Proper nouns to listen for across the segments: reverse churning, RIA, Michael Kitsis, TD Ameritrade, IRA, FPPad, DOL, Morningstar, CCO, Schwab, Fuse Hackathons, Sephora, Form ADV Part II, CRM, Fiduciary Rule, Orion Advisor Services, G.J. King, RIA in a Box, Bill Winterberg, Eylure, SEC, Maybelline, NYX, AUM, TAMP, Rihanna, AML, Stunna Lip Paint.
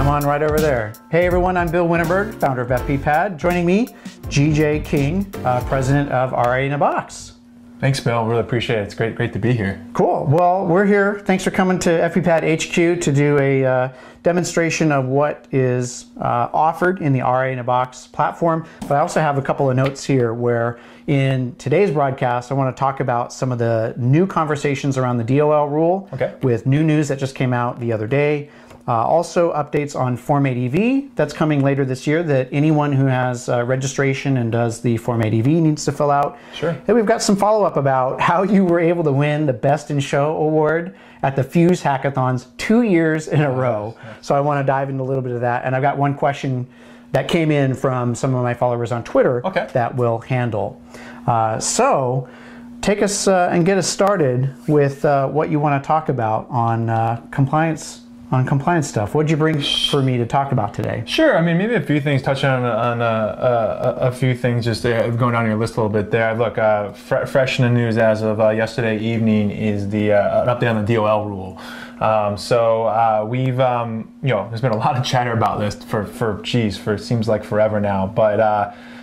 I'm on right over there. Hey everyone, I'm Bill Winterberg, founder of FPPad. Joining me, G.J. King, president of RIA in a Box. Thanks, Bill. Really appreciate it. It's great to be here. Cool. Well, we're here. Thanks for coming to FPPad HQ to do a demonstration of what is offered in the RIA in a Box platform. But I also have a couple of notes here where in today's broadcast, I want to talk about some of the new conversations around the DOL rule with new news that just came out the other day. Also updates on Form ADV that's coming later this year that anyone who has registration and does the Form ADV needs to fill out. Sure. And we've got some follow-up about how you were able to win the Best in Show award at the Fuse Hackathons 2 years in a row. So I want to dive into a little bit of that. And I've got one question that came in from some of my followers on Twitter that we'll handle. So take us and get us started with what you want to talk about on compliance stuff. What'd you bring for me to talk about today? Sure, I mean, maybe a few things, touching on a few things, just going down your list a little bit there. Look, fresh in the news as of yesterday evening is the an update on the DOL rule. You know, there's been a lot of chatter about this for it seems like forever now, but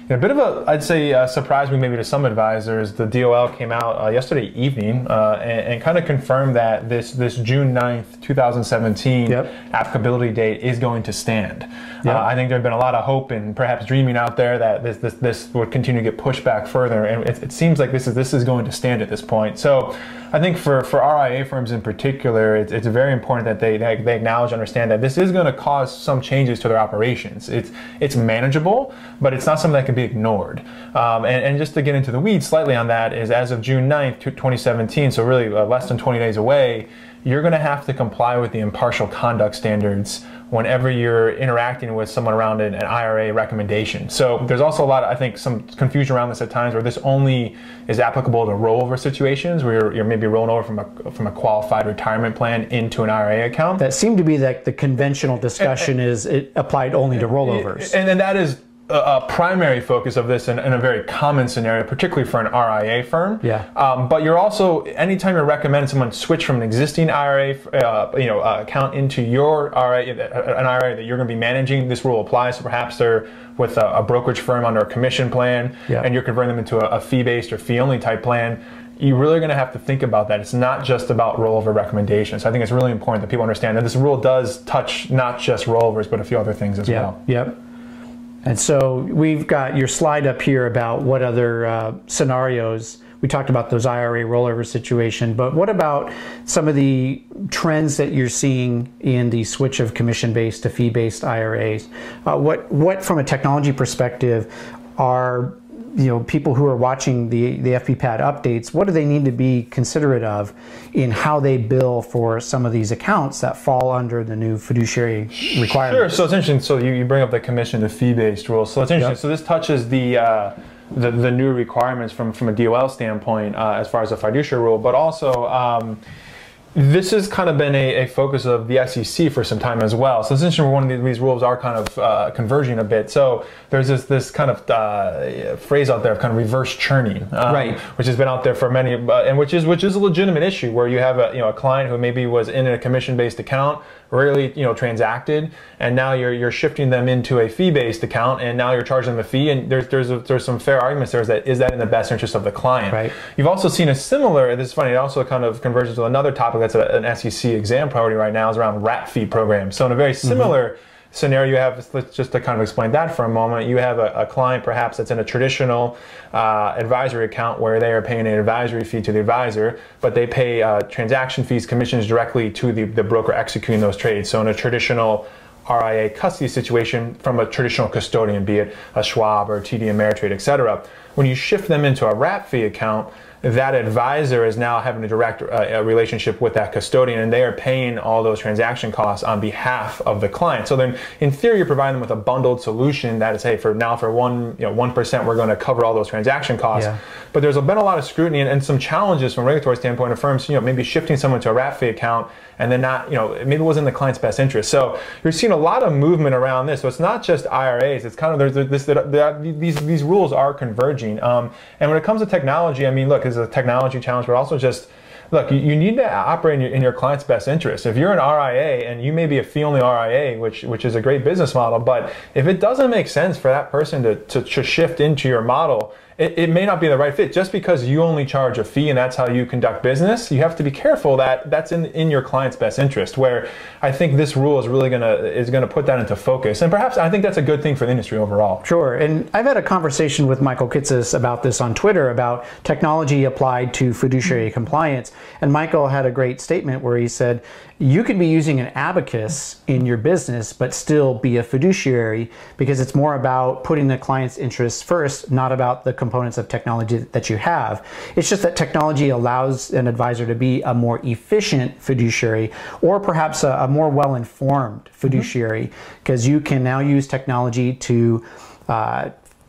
a bit of a, I'd say, surprising maybe to some advisors. The DOL came out yesterday evening and kind of confirmed that this June 9th, 2017 applicability date is going to stand. I think there had been a lot of hope and perhaps dreaming out there that this would continue to get pushed back further, and it seems like this is going to stand at this point. So I think for RIA firms in particular, it's very important that they acknowledge, understand that this is going to cause some changes to their operations. It's manageable, but it's not something that can be ignored. And just to get into the weeds slightly on that, is as of June 9th, 2017, so really less than 20 days away, you're going to have to comply with the impartial conduct standards whenever you're interacting with someone around an IRA recommendation. So there's also a lot of, I think, some confusion around this at times, where this only is applicable to rollover situations where you're maybe rolling over from a qualified retirement plan into an IRA account. That seemed to be like the conventional discussion, is it applied only to rollovers. And then that is a primary focus of this in a very common scenario, particularly for an RIA firm. But you're also, anytime you're recommending someone switch from an existing IRA account into your RIA, an IRA that you're going to be managing, this rule applies. So perhaps they're with a brokerage firm under a commission plan, and you're converting them into a fee-based or fee-only type plan. You're really going to have to think about that. It's not just about rollover recommendations. I think it's really important that people understand that this rule does touch not just rollovers, but a few other things as well. And so we've got your slide up here about what other scenarios. We talked about those IRA rollover situation, but what about some of the trends that you're seeing in the switch of commission-based to fee-based IRAs? What from a technology perspective are people who are watching the FPPad updates, what do they need to be considerate of in how they bill for some of these accounts that fall under the new fiduciary requirements? Sure, so it's interesting. So you bring up the commission to fee-based rule. So it's interesting. So this touches the new requirements from a DOL standpoint as far as the fiduciary rule, but also this has kind of been a focus of the SEC for some time as well. So essentially, one of these rules are kind of converging a bit. So there's this kind of phrase out there of kind of reverse churning, which has been out there for many, and which is a legitimate issue where you have a client who maybe was in a commission-based account, rarely transacted, and now you're shifting them into a fee-based account, and now you're charging them a fee. And there's some fair arguments there is that in the best interest of the client. You've also seen a similar. This is funny. It also kind of converges to another topic that's an SEC exam priority right now, is around wrap fee programs. So in a very similar scenario, you have, just to kind of explain that for a moment, you have a client perhaps that's in a traditional advisory account where they are paying an advisory fee to the advisor, but they pay transaction fees, commissions directly to the broker executing those trades. So in a traditional RIA custody situation from a traditional custodian, be it a Schwab or TD Ameritrade, et cetera, when you shift them into a wrap fee account, that advisor is now having a direct relationship with that custodian, and they are paying all those transaction costs on behalf of the client. So then, in theory, you're providing them with a bundled solution that is, hey, for 1%, we're going to cover all those transaction costs. But there's been a lot of scrutiny and some challenges from a regulatory standpoint of firms, maybe shifting someone to a wrap fee account and then not, maybe it wasn't in the client's best interest. So you're seeing a lot of movement around this. So it's not just IRAs. It's kind of these rules are converging. And when it comes to technology, I mean, look, is a technology challenge, but also just look, you need to operate in your client's best interest. If you're an RIA and you may be a fee-only RIA, which is a great business model, but if it doesn't make sense for that person to shift into your model, it may not be the right fit. Just because you only charge a fee and that's how you conduct business, you have to be careful that that's in your client's best interest, where I think this rule is really gonna put that into focus. And perhaps I think that's a good thing for the industry overall. Sure, and I've had a conversation with Michael Kitsis about this on Twitter, about technology applied to fiduciary compliance. And Michael had a great statement where he said, you could be using an abacus in your business, but still be a fiduciary, because it's more about putting the client's interests first, not about the components of technology that you have. It's just that technology allows an advisor to be a more efficient fiduciary, or perhaps a more well-informed fiduciary, because you can now use technology to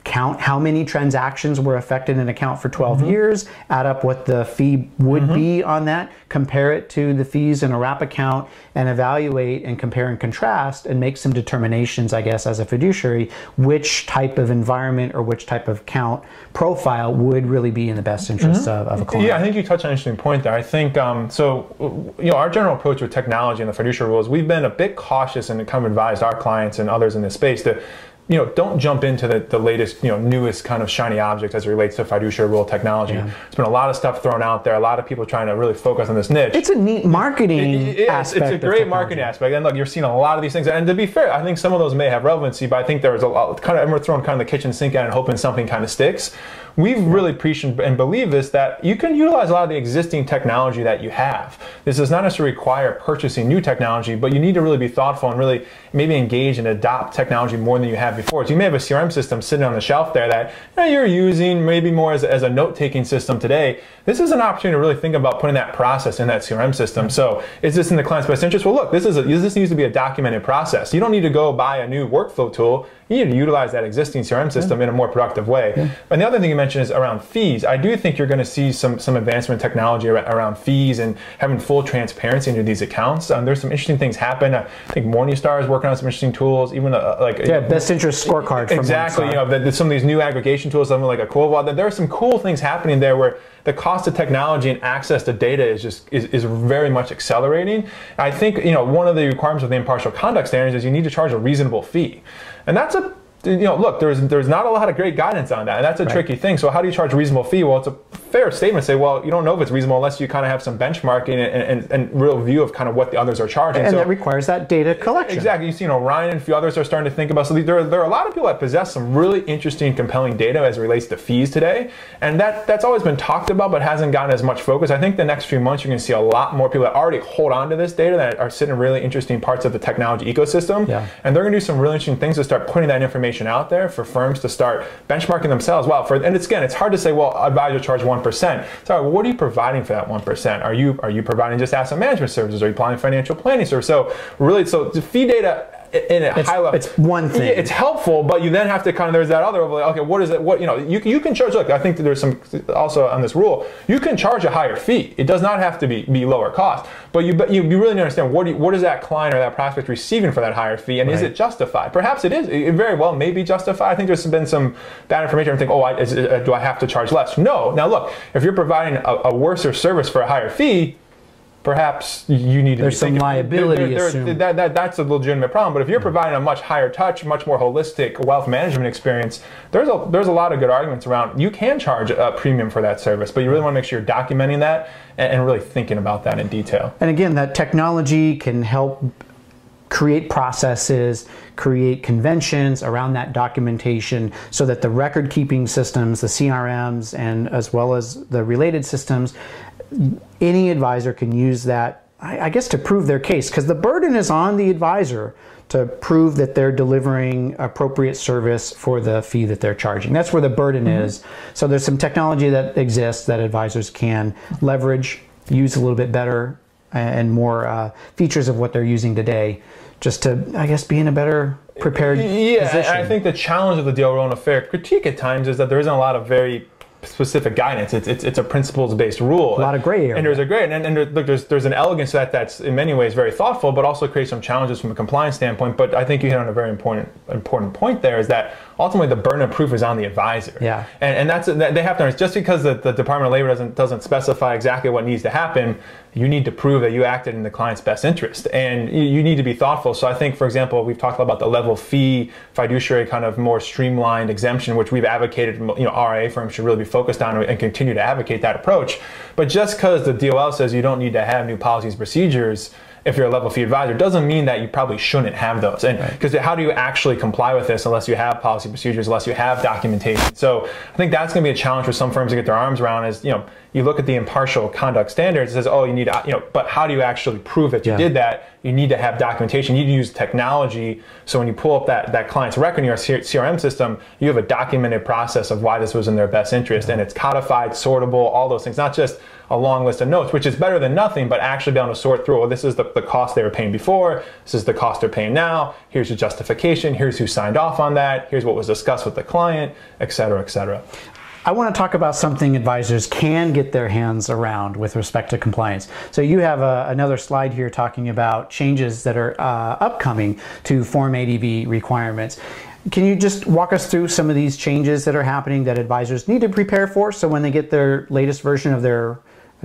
count how many transactions were affected in an account for 12 years, add up what the fee would be on that, compare it to the fees in a wrap account, and evaluate and compare and contrast and make some determinations, I guess, as a fiduciary, which type of environment or which type of account profile would really be in the best interest of a client. Yeah, I think you touched on an interesting point there. I think, so, you know, our general approach with technology and the fiduciary rules, we've been a bit cautious and kind of advised our clients and others in this space to, you know, don't jump into the latest, you know, newest kind of shiny object as it relates to fiduciary rule technology. Yeah. There's been a lot of stuff thrown out there, a lot of people trying to really focus on this niche. It's a neat marketing aspect. It's a great marketing aspect. And look, you're seeing a lot of these things. And to be fair, I think some of those may have relevancy, but I think there was a lot, kind of, everyone throwing kind of the kitchen sink at it and hoping something kind of sticks. We've really preached and believe this, that you can utilize a lot of the existing technology that you have. This does not necessarily require purchasing new technology, but you need to really be thoughtful and really maybe engage and adopt technology more than you have before. So you may have a CRM system sitting on the shelf there that, you know, you're using maybe more as a note-taking system today. This is an opportunity to really think about putting that process in that CRM system. So is this in the client's best interest? Well, look, this needs to be a documented process. You don't need to go buy a new workflow tool. You need to utilize that existing CRM system in a more productive way. And the other thing you mentioned is around fees. I do think you're going to see some advancement in technology around fees and having full transparency into these accounts. There's some interesting things happen. I think Morningstar is working on some interesting tools, even best interest scorecard. Exactly, you know, some of these new aggregation tools, something like Equivalent. There are some cool things happening there where the cost of technology and access to data is very much accelerating. I think, you know, one of the requirements of the impartial conduct standards is you need to charge a reasonable fee. And that's a, you know, look, there's not a lot of great guidance on that, and that's a tricky thing. So how do you charge a reasonable fee? Well, it's a fair statement to say, well, you don't know if it's reasonable unless you kind of have some benchmarking and real view of kind of what the others are charging. And so that requires that data collection. Exactly. You see, you know, Ryan and a few others are starting to think about, so there are a lot of people that possess some really interesting, compelling data as it relates to fees today, and that's always been talked about but hasn't gotten as much focus. I think the next few months you're going to see a lot more people that already hold on to this data that are sitting in really interesting parts of the technology ecosystem, and they're going to do some really interesting things to start putting that information out there for firms to start benchmarking themselves. Well, it's hard to say, well, advisor charge 1%. Sorry, what are you providing for that 1%? Are you providing just asset management services? Are you providing financial planning services? So really, so the fee data in a high level, it's one thing. It's helpful, but you then have to kind of, there's that other overlay. Okay, what is it? What, you know, you can charge. Look, I think that there's some also on this rule. You can charge a higher fee. It does not have to be lower cost. But you really need to understand what is that client or that prospect receiving for that higher fee, and is it justified? Perhaps it is. It very well may be justified. I think there's been some bad information. I'm thinking, oh, do I have to charge less? No. Now look, if you're providing a worse service for a higher fee, perhaps you need to be thinking, some liability assumed. That's a legitimate problem. But if you're providing a much higher touch, much more holistic wealth management experience, there's a lot of good arguments around you can charge a premium for that service, but you really want to make sure you're documenting that and really thinking about that in detail. And again, that technology can help create processes, create conventions around that documentation so that the record keeping systems, the CRMs, and as well as the related systems, any advisor can use that, I guess, to prove their case, because the burden is on the advisor to prove that they're delivering appropriate service for the fee that they're charging. That's where the burden is. So there's some technology that exists that advisors can leverage, use a little bit better, and more features of what they're using today, just to, I guess, be in a better prepared position. I think the challenge of the DOL rule and a fair critique at times is that there isn't a lot of very specific guidance. It's a principles-based rule. A lot of gray area. And there's a gray, and look, there's an elegance to that that's in many ways very thoughtful, but also creates some challenges from a compliance standpoint. But I think you hit on a very important point there, is that ultimately the burden of proof is on the advisor. Yeah. And that's, they have to understand, just because the Department of Labor doesn't specify exactly what needs to happen, you need to prove that you acted in the client's best interest. And you need to be thoughtful. So I think, for example, we've talked about the level fee fiduciary kind of more streamlined exemption, which we've advocated, RIA firms should really be focused on and continue to advocate that approach. But just because the DOL says you don't need to have new policies, procedures, if you're a level fee advisor, doesn't mean that you probably shouldn't have those. And because how do you actually comply with this unless you have policy procedures, unless you have documentation? So I think that's going to be a challenge for some firms to get their arms around, is, you look at the impartial conduct standards, it says, oh, you need, but how do you actually prove that you did that? You need to have documentation. You need to use technology. So when you pull up that client's record in your CRM system, you have a documented process of why this was in their best interest. And it's codified, sortable, all those things, not just a long list of notes, which is better than nothing, but actually be able to sort through, well, this is the cost they were paying before, this is the cost they're paying now, here's the justification, here's who signed off on that, here's what was discussed with the client, et cetera, et cetera. I want to talk about something advisors can get their hands around with respect to compliance. So you have another slide here talking about changes that are upcoming to Form ADV requirements. Can you just walk us through some of these changes that are happening that advisors need to prepare for, so when they get their latest version of their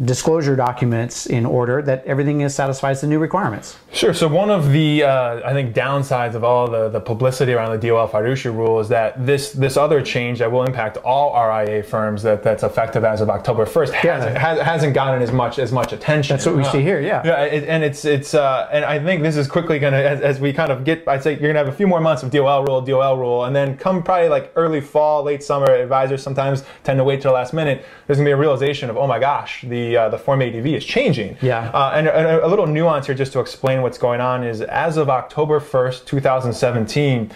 disclosure documents in order, that everything satisfies the new requirements? Sure. So one of the, I think, downsides of all the publicity around the DOL fiduciary rule is that this other change that will impact all RIA firms that's effective as of October 1st hasn't gotten as much attention. That's what we see here, yeah. And I think this is quickly going to, as we kind of get, I'd say you're going to have a few more months of DOL rule, and then come probably like early fall, late summer, advisors sometimes tend to wait till the last minute, there's going to be a realization of, oh my gosh, the Form ADV is changing. Yeah. And a little nuance here just to explain what's going on is, as of October 1st, 2017,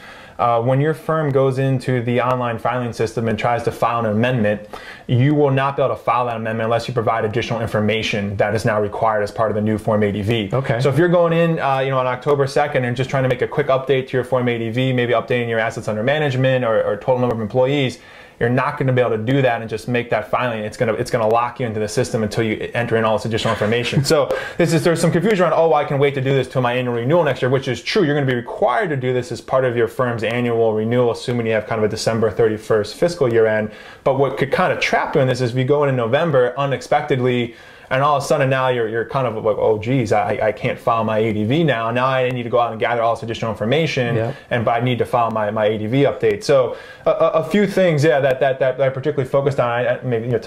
when your firm goes into the online filing system and tries to file an amendment, you will not be able to file that amendment unless you provide additional information that is now required as part of the new Form ADV. Okay. So if you're going in, on October 2nd and just trying to make a quick update to your Form ADV, maybe updating your assets under management or total number of employees, you're not going to be able to do that and just make that filing. It's going to lock you into the system until you enter in all this additional information. So there's some confusion around, oh, I can wait to do this till my annual renewal next year, which is true. You're going to be required to do this as part of your firm's annual renewal, assuming you have kind of a December 31st fiscal year end. But what could kind of trap you in this is if you go in November unexpectedly, and all of a sudden now you're kind of like, oh geez, I can't file my ADV now. Now I need to go out and gather all this additional information, but I need to file my ADV update. So a few things, that I particularly focused on,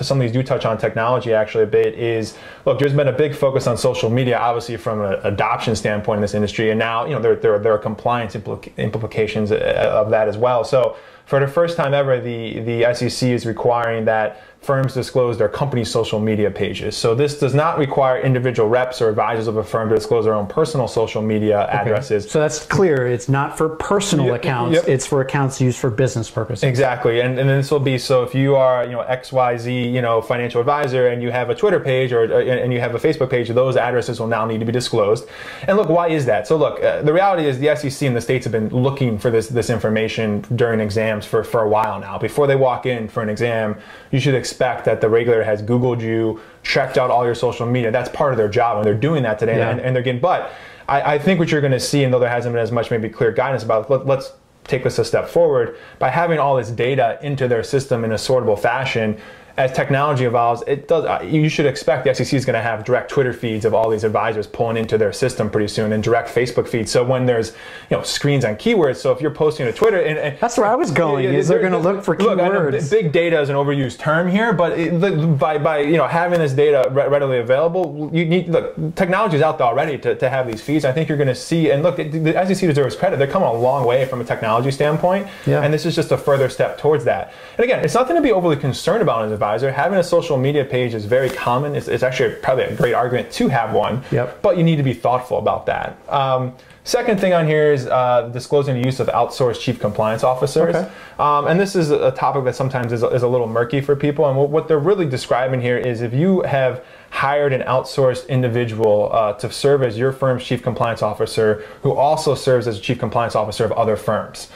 some of these do touch on technology actually a bit, is, look, there's been a big focus on social media, obviously from an adoption standpoint in this industry, and now there are compliance implications of that as well. So for the first time ever, the SEC is requiring that firms disclose their company's social media pages. So this does not require individual reps or advisors of a firm to disclose their own personal social media addresses. So that's clear. It's not for personal accounts. It's for accounts used for business purposes. Exactly. And this will be, so if you are XYZ financial advisor and you have a Twitter page and you have a Facebook page, those addresses will now need to be disclosed. And look, why is that? So look, the reality is the SEC and the states have been looking for this information during exams for a while now. Before they walk in for an exam, you should expect that the regulator has Googled you, checked out all your social media. That's part of their job, and they're doing that today. Yeah. And they're getting, but I think what you're going to see, and though there hasn't been as much maybe clear guidance about, let's take this a step forward, by having all this data into their system in a sortable fashion, as technology evolves, you should expect the SEC is going to have direct Twitter feeds of all these advisors pulling into their system pretty soon, and direct Facebook feeds. So when there's screens on keywords, so if you're posting to Twitter, and that's where I was going, is they're going to look for keywords. Look, I know big data is an overused term here, but by having this data readily available, you need, look, technology is out there already to have these feeds. I think you're going to see, and look, the SEC deserves credit. They're coming a long way from a technology standpoint, and this is just a further step towards that. And again, it's nothing to be overly concerned about as an advisor. Having a social media page is very common. It's actually probably a great argument to have one, but you need to be thoughtful about that. Second thing on here is disclosing the use of outsourced chief compliance officers. Okay. And this is a topic that sometimes is a little murky for people. And what they're really describing here is, if you have hired an outsourced individual to serve as your firm's chief compliance officer, who also serves as chief compliance officer of other firms.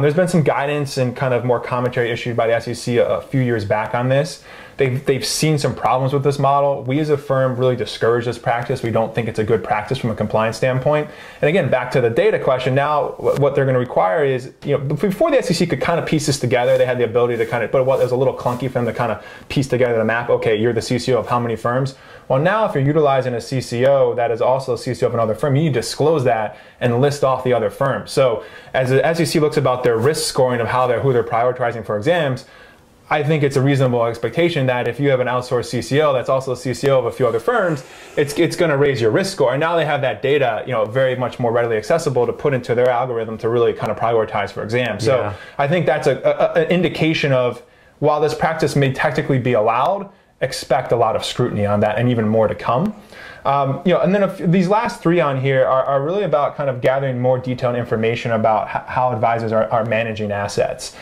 There's been some guidance and kind of more commentary issued by the SEC a few years back on this. They've seen some problems with this model. We as a firm really discourage this practice. We don't think it's a good practice from a compliance standpoint. And again, back to the data question, now what they're going to require is, you know, before the SEC could kind of piece this together, they had the ability to kind of, but what was a little clunky for them to kind of piece together the map. Okay, you're the CCO of how many firms? Well, now if you're utilizing a CCO that is also a CCO of another firm, you need to disclose that and list off the other firms. So as the SEC looks about their risk scoring of how they're, who they're prioritizing for exams, I think it's a reasonable expectation that if you have an outsourced CCO that's also a CCO of a few other firms, it's going to raise your risk score. And now they have that data, you know, very much more readily accessible to put into their algorithm to really kind of prioritize for exams. So yeah. I think that's an indication of, while this practice may technically be allowed, expect a lot of scrutiny on that and even more to come. You know, and then these last three on here are really about kind of gathering more detailed information about how advisors are managing assets.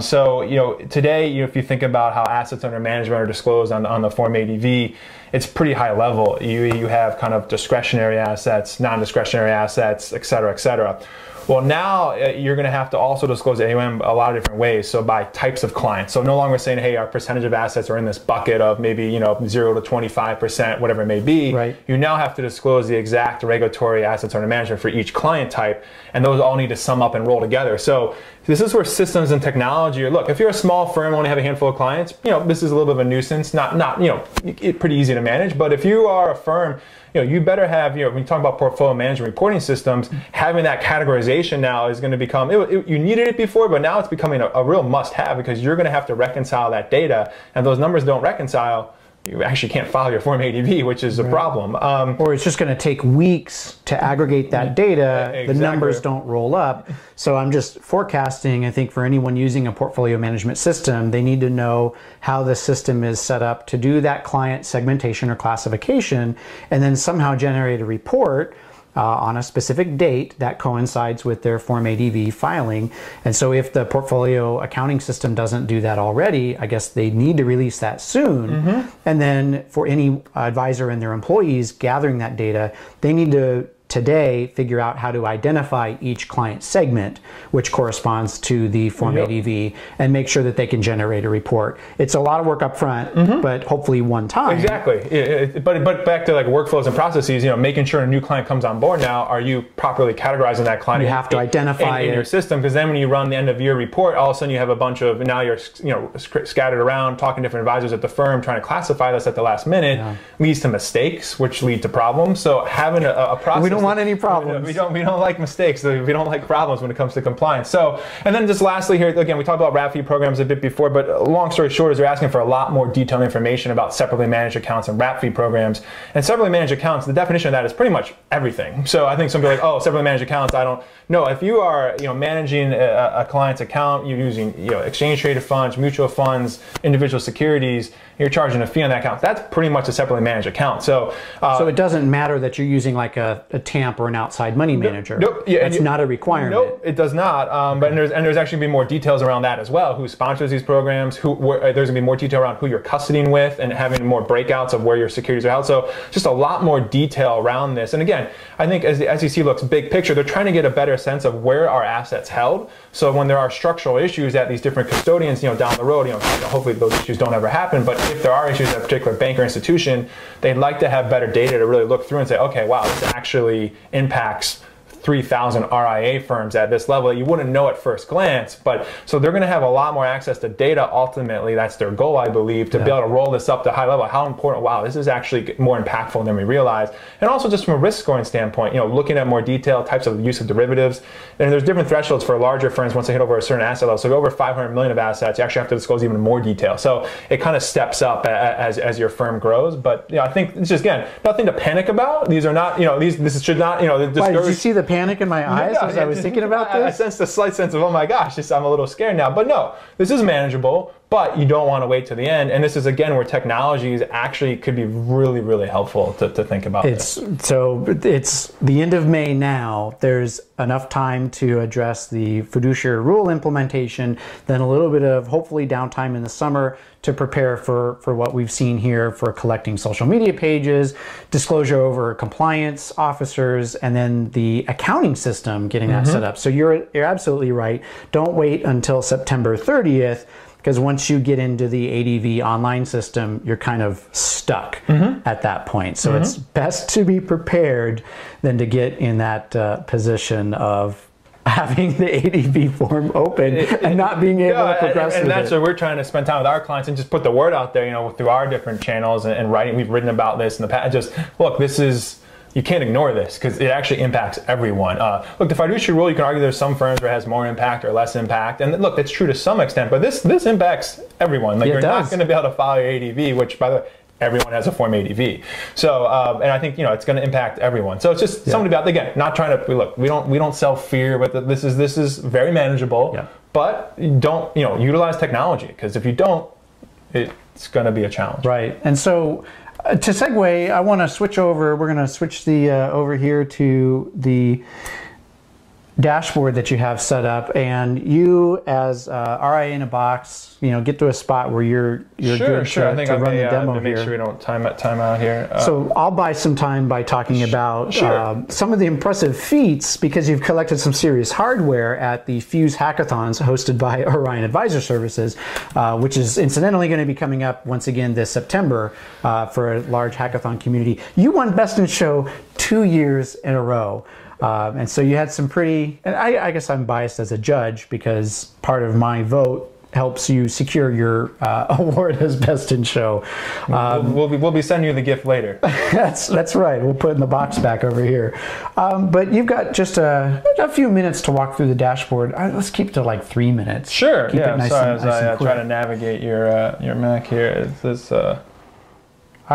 So, you know, today, you know, if you think about how assets under management are disclosed on the Form ADV, it's pretty high level. You have kind of discretionary assets, non-discretionary assets, et cetera, et cetera. Well, now you're going to have to also disclose AUM a lot of different ways. So by types of clients. So no longer saying, hey, our percentage of assets are in this bucket of maybe, you know, 0 to 25%, whatever it may be. Right. You now have to disclose the exact regulatory assets under management for each client type. And those all need to sum up and roll together. So this is where systems and technology are, look, if you're a small firm, only have a handful of clients, you know, this is a little bit of a nuisance, not you know, it's pretty easy to manage. But if you are a firm, you know, you better have, you know, when you talk about portfolio management reporting systems, having that categorization now is going to become, you needed it before, but now it's becoming a real must-have, because you're going to have to reconcile that data, and those numbers don't reconcile, you actually can't file your Form ADV, which is a problem. Or it's just going to take weeks to aggregate that data. Exactly. The numbers don't roll up. So I'm just forecasting, I think, for anyone using a portfolio management system, they need to know how the system is set up to do that client segmentation or classification, and then somehow generate a report on a specific date that coincides with their Form ADV filing. And so if the portfolio accounting system doesn't do that already, I guess they need to release that soon. Mm-hmm. And then for any advisor and their employees gathering that data, they need to today figure out how to identify each client segment, which corresponds to the Form ADV, and make sure that they can generate a report. It's a lot of work up front, but hopefully one time. Exactly. But back to like workflows and processes, you know, making sure a new client comes on board now, are you properly categorizing that client? You have to identify it in your system, because then when you run the end of year report, all of a sudden you have a bunch of, now you're, you know, scattered around talking to different advisors at the firm, trying to classify this at the last minute, leads to mistakes, which lead to problems. So having a process. We don't want any problems. We don't like mistakes. We don't like problems when it comes to compliance. So, and then just lastly here, again, we talked about RAP fee programs a bit before, but long story short is they're asking for a lot more detailed information about separately managed accounts and RAP fee programs. And separately managed accounts, the definition of that is pretty much everything. So I think some people are like, oh, separately managed accounts, I don't know. If you are, you know, managing a client's account, you're using, you know, exchange traded funds, mutual funds, individual securities, you're charging a fee on that account. That's pretty much a separately managed account. So, so it doesn't matter that you're using like a TAMP or an outside money manager. Nope. That's not a requirement. Nope, it does not. But and there's actually going to be more details around that as well. Who sponsors these programs? There's going to be more detail around who you're custodying with, and having more breakouts of where your securities are held. So just a lot more detail around this. And again, I think as the SEC looks big picture, they're trying to get a better sense of where are assets held. So when there are structural issues at these different custodians, you know, down the road, you know, hopefully those issues don't ever happen. But if there are issues at a particular bank or institution, they'd like to have better data to really look through and say, okay, wow, this actually impacts 3,000 RIA firms at this level that you wouldn't know at first glance. But so they're going to have a lot more access to data. Ultimately, that's their goal, I believe, to be able to roll this up to high level. How important, wow, this is actually more impactful than we realize. And also just from a risk scoring standpoint, you know, looking at more detailed types of use of derivatives. And there's different thresholds for larger firms once they hit over a certain asset level. So over 500 million of assets, you actually have to disclose even more detail. So it kind of steps up as your firm grows. But you know, I think it's just, again, nothing to panic about. These are not, you know, this should not, you know, discourage. Did you see the panic in my eyes as I was thinking about this? I sensed a slight sense of, oh my gosh, I'm a little scared now. But no, this is manageable. but you don't want to wait to the end. And this is, again, where technologies actually could be really, really helpful to think about. So it's the end of May now. There's enough time to address the fiduciary rule implementation, then a little bit of hopefully downtime in the summer to prepare for what we've seen here for collecting social media pages, disclosure over compliance officers, and then the accounting system getting that set up. So you're absolutely right. Don't wait until September 30th, because once you get into the ADV online system, you're kind of stuck at that point. So it's best to be prepared than to get in that position of having the ADV form open and not being able to progress with it. And that's what we're trying to spend time with our clients and just put the word out there, you know, through our different channels and writing. We've written about this in the past. Just, look, this is... you can't ignore this because it actually impacts everyone. Look, the fiduciary rule, you can argue there's some firms where it has more impact or less impact. And look, that's true to some extent, but this impacts everyone. Like, you're not going to be able to file your ADV, which, by the way, everyone has a Form ADV. So, and I think, you know, it's going to impact everyone. So it's just something about, again, not trying to, look, we don't sell fear, but this is very manageable, but don't, you know, utilize technology, because if you don't, it's going to be a challenge. Right. And so, to segue, I want to switch over. We're going to switch the over here to the dashboard that you have set up, and you, as RIA in a Box, you know, get to a spot where you're good to run the demo here. Make sure we don't time out here. So I'll buy some time by talking about some of the impressive feats, because you've collected some serious hardware at the Fuse Hackathons hosted by Orion Advisor Services, which is incidentally going to be coming up once again this September for a large hackathon community. You won Best in Show 2 years in a row. And so you had some pretty, and I guess I'm biased as a judge because part of my vote helps you secure your award as Best in Show. We'll be sending you the gift later. That's right. We'll put it in the box back over here. But you've got just a few minutes to walk through the dashboard. Let's keep it to like 3 minutes. Sure. Keep it nice and quick. Try to navigate your Mac here. All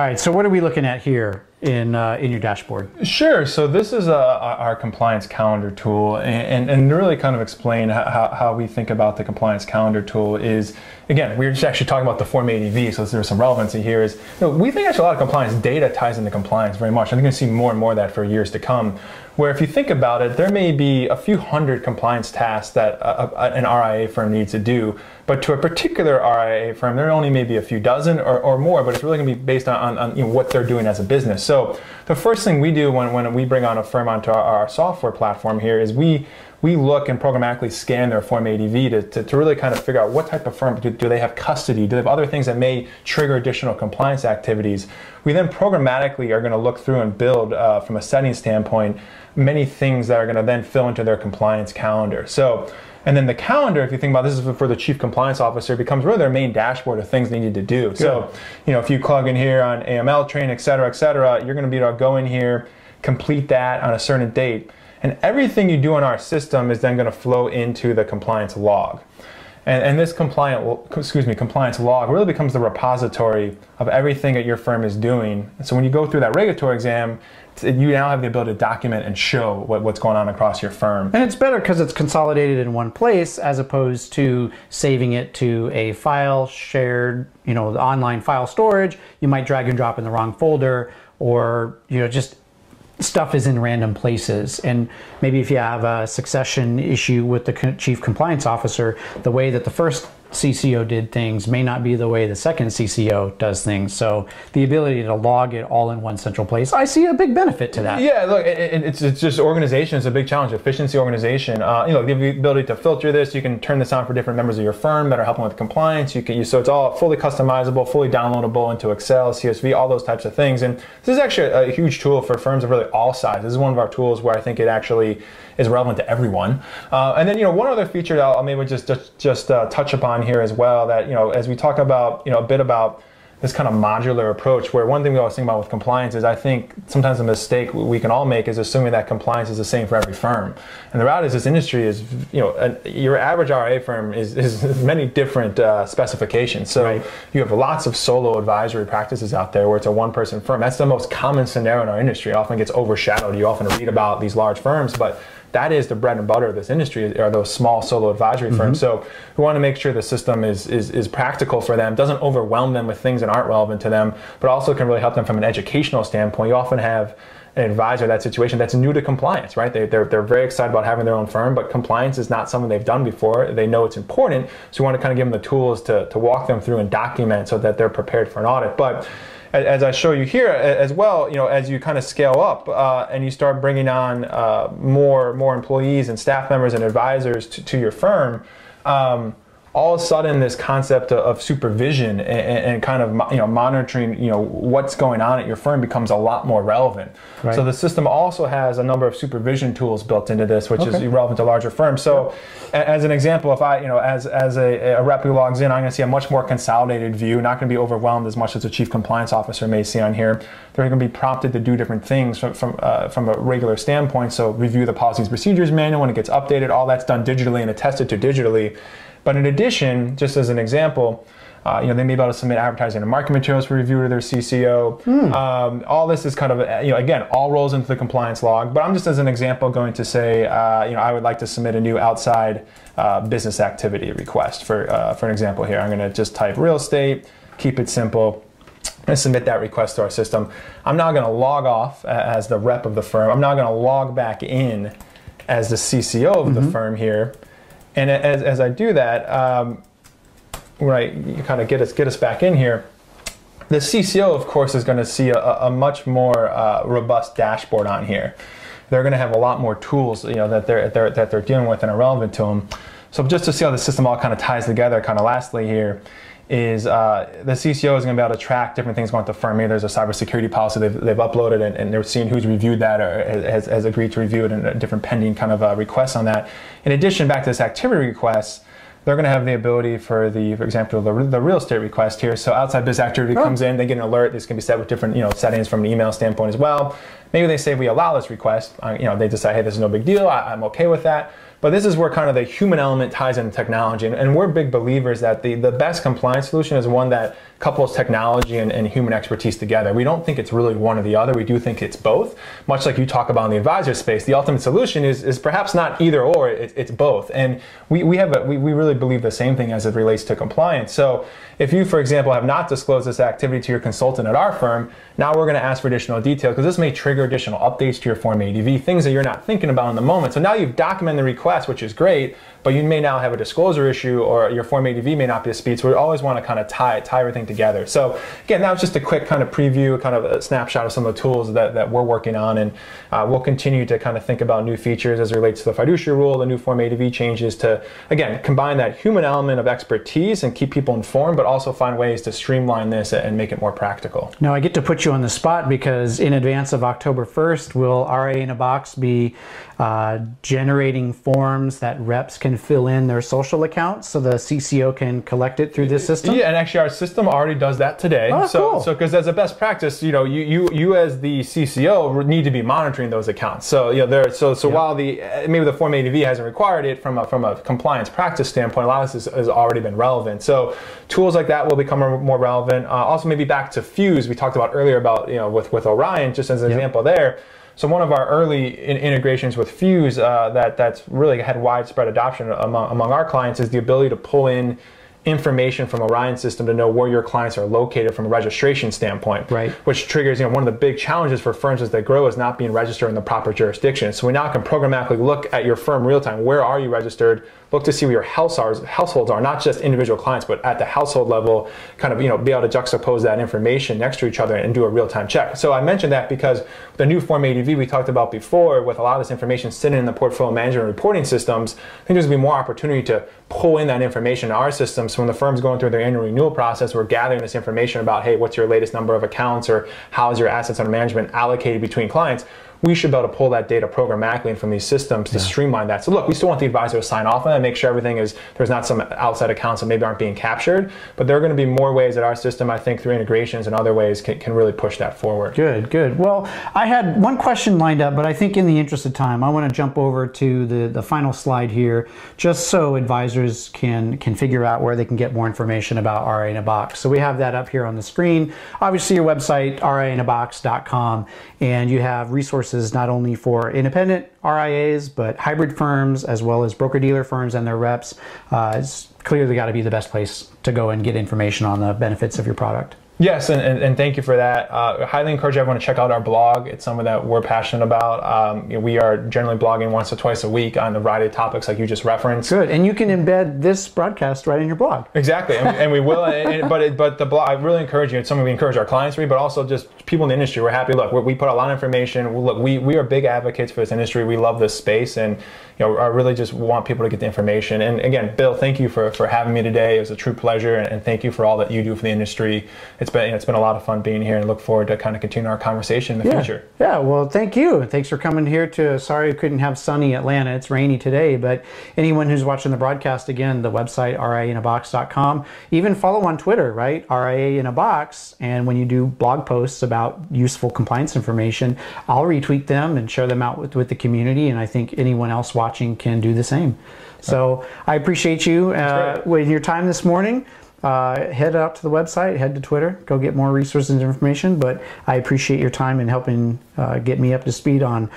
right. So what are we looking at here in your dashboard? Sure. So this is our compliance calendar tool, and really kind of explain how we think about the compliance calendar tool is, again, we were just actually talking about the Form ADV, so there's some relevancy here. Is, you know, we think actually a lot of compliance data ties into compliance very much. I think you're going to see more and more of that for years to come, where if you think about it, there may be a few hundred compliance tasks that an RIA firm needs to do, but to a particular RIA firm, there only may be a few dozen or more, but it's really going to be based on you know, what they're doing as a business. So the first thing we do when we bring on a firm onto our software platform here is we look and programmatically scan their Form ADV to really kind of figure out what type of firm, do they have custody, do they have other things that may trigger additional compliance activities. We then programmatically are going to look through and build, from a setting standpoint, many things that are going to then fill into their compliance calendar. So, and then the calendar, if you think about this, is for the chief compliance officer, it becomes really their main dashboard of things they need to do. Good. So, you know, if you plug in here on AML training, et cetera, you're going to be able to go in here, complete that on a certain date. And everything you do in our system is then going to flow into the compliance log. And this compliance log really becomes the repository of everything that your firm is doing. And so when you go through that regulatory exam, you now have the ability to document and show what's going on across your firm. And it's better because it's consolidated in one place as opposed to saving it to a file shared, you know, the online file storage. You might drag and drop in the wrong folder, or, you know, just stuff is in random places. And maybe if you have a succession issue with the chief compliance officer, the way that the first CCO did things may not be the way the second CCO does things. So the ability to log it all in one central place, I see a big benefit to that. Yeah, look, it's just organization is a big challenge, efficiency organization. You know, the ability to filter this, you can turn this on for different members of your firm that are helping with compliance. You can use, so it's all fully customizable, fully downloadable into Excel, CSV, all those types of things. And this is actually a huge tool for firms of really all sizes. This is one of our tools where I think it actually is relevant to everyone. And then, you know, one other feature that I'll maybe just touch upon here as well, that, you know, as we talk about, you know, a bit about this kind of modular approach, where one thing we always think about with compliance is, I think sometimes a mistake we can all make is assuming that compliance is the same for every firm. And the reality is this industry is, you know, your average RIA firm is many different specifications. So you have lots of solo advisory practices out there where it's a one-person firm. That's the most common scenario in our industry. It often gets overshadowed. You often read about these large firms, but that is the bread and butter of this industry, are those small solo advisory firms. So we want to make sure the system is practical for them, doesn't overwhelm them with things that aren't relevant to them, but also can really help them from an educational standpoint. You often have an advisor in that situation that's new to compliance, right? They're very excited about having their own firm, but compliance is not something they've done before. They know it's important, so we want to kind of give them the tools to walk them through and document so that they're prepared for an audit. But as I show you here as well, you know, as you kind of scale up and you start bringing on more employees and staff members and advisors to your firm, all of a sudden this concept of supervision and kind of, you know, monitoring, you know, what's going on at your firm becomes a lot more relevant. Right. So the system also has a number of supervision tools built into this, which is relevant to larger firms. So as an example, if I, you know, as a rep who logs in, I'm going to see a much more consolidated view, not going to be overwhelmed as much as a chief compliance officer may see on here. They're going to be prompted to do different things from a regular standpoint. So review the policies, procedures manual when it gets updated, all that's done digitally and attested to digitally. But in addition, just as an example, you know, they may be able to submit advertising and marketing materials for review to their CCO. All this is kind of, you know, again, all rolls into the compliance log. But I'm just, as an example, going to say, you know, I would like to submit a new outside business activity request. For an example here, I'm going to just type real estate, keep it simple, and submit that request to our system. I'm now going to log off as the rep of the firm. I'm now going to log back in as the CCO of the firm here. And as I do that, right, you kind of get us back in here. The CCO, of course, is going to see a much more robust dashboard on here. They're going to have a lot more tools, you know, that they're dealing with and are relevant to them. So just to see how the system all kind of ties together, kind of lastly here, is the CCO is going to be able to track different things going on at the firm. Maybe there's a cybersecurity policy they've uploaded, and they're seeing who's reviewed that or has agreed to review it, and different pending kind of requests on that. In addition, back to this activity requests, they're going to have the ability for the, for example, the real estate request here. So outside business activity comes in, they get an alert. This can be set with different, you know, settings from an email standpoint as well. Maybe they say we allow this request. You know, they decide, hey, this is no big deal. I'm okay with that. But this is where kind of the human element ties into technology. And we're big believers that the best compliance solution is one that couples technology and human expertise together. We don't think it's really one or the other. We do think it's both. Much like you talk about in the advisor space, the ultimate solution is perhaps not either or, it's both. And we really believe the same thing as it relates to compliance. So if you, for example, have not disclosed this activity to your consultant at our firm, now we're going to ask for additional detail because this may trigger additional updates to your Form ADV, things that you're not thinking about in the moment. So now you've documented the request, which is great, but you may now have a disclosure issue or your Form ADV may not be up to speed. So we always want to kind of tie everything together. So again, that was just a quick kind of preview, kind of a snapshot of some of the tools that we're working on. And we'll continue to kind of think about new features as it relates to the fiduciary rule, the new Form ADV changes to, again, combine that human element of expertise and keep people informed, but also find ways to streamline this and make it more practical. Now I get to put you on the spot because in advance of October 1st, will RIA in a Box be generating forms that reps can fill in their social accounts so the CCO can collect it through this system? Yeah, and actually our system already does that today. Oh, so cool. So because as a best practice, you know, you as the CCO need to be monitoring those accounts. So you know, while the maybe the Form ADV hasn't required it from a compliance practice standpoint, a lot of this has already been relevant. So tools like that will become more relevant. Also maybe back to Fuse, we talked about earlier about, you know, with Orion, just as an example there. So one of our early integrations with Fuse that's really had widespread adoption among our clients is the ability to pull in information from Orion system to know where your clients are located from a registration standpoint, right? Which triggers, you know, one of the big challenges for firms as they grow is not being registered in the proper jurisdiction. So we now can programmatically look at your firm real time. Where are you registered? Look to see where your households are, not just individual clients, but at the household level, kind of, you know, be able to juxtapose that information next to each other and do a real-time check. So I mentioned that because the new Form ADV we talked about before, with a lot of this information sitting in the portfolio management and reporting systems, I think there's going to be more opportunity to pull in that information in our system. So when the firm's going through their annual renewal process, we're gathering this information about, hey, what's your latest number of accounts or how's your assets under management allocated between clients? We should be able to pull that data programmatically from these systems to streamline that. So look, we still want the advisor to sign off on that, make sure everything is, there's not some outside accounts that maybe aren't being captured, but there are going to be more ways that our system, I think, through integrations and other ways can really push that forward. Good, good. Well, I had one question lined up, but I think in the interest of time, I want to jump over to the final slide here, just so advisors can figure out where they can get more information about RIA in a Box. So we have that up here on the screen. Obviously your website, riainabox.com, and you have resources resources not only for independent RIAs, but hybrid firms, as well as broker-dealer firms and their reps. It's clearly got to be the best place to go and get information on the benefits of your product. Yes, and thank you for that. I highly encourage everyone to check out our blog. It's something that we're passionate about. We are generally blogging once or twice a week on a variety of topics like you just referenced. Good, and you can embed this broadcast right in your blog. Exactly, and we will. But the blog, I really encourage you. It's something we encourage our clients to read, but also just people in the industry. We're happy. Look, we put a lot of information. Look, we are big advocates for this industry. We love this space, and I really just want people to get the information. And again, Bill, thank you for having me today. It was a true pleasure, and thank you for all that you do for the industry. It's been a lot of fun being here, and look forward to kind of continuing our conversation in the future. Yeah, well, thank you. Thanks for coming here to, sorry we couldn't have sunny Atlanta. It's rainy today, but anyone who's watching the broadcast, again, the website, riainabox.com. Even follow on Twitter, right? RIA in a Box. And when you do blog posts about useful compliance information, I'll retweet them and share them out with the community, and I think anyone else watching can do the same. So I appreciate you with your time this morning. Head out to the website, head to Twitter, go get more resources and information, but I appreciate your time in helping get me up to speed on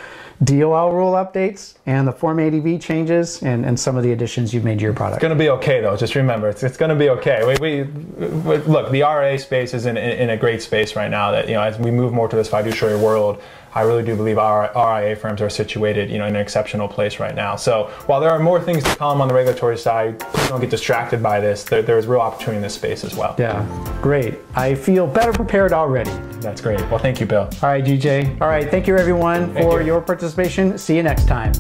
DOL rule updates and the Form ADV changes and some of the additions you've made to your product. It's going to be okay, though. Just remember, it's going to be okay. We look, the RIA space is in a great space right now. That as we move more to this fiduciary world, I really do believe our RIA firms are situated, in an exceptional place right now. So while there are more things to come on the regulatory side, please don't get distracted by this. There is real opportunity in this space as well. Yeah, great. I feel better prepared already. That's great. Well, thank you, Bill. All right, G.J. All right, thank you, everyone, for your participation. See you next time.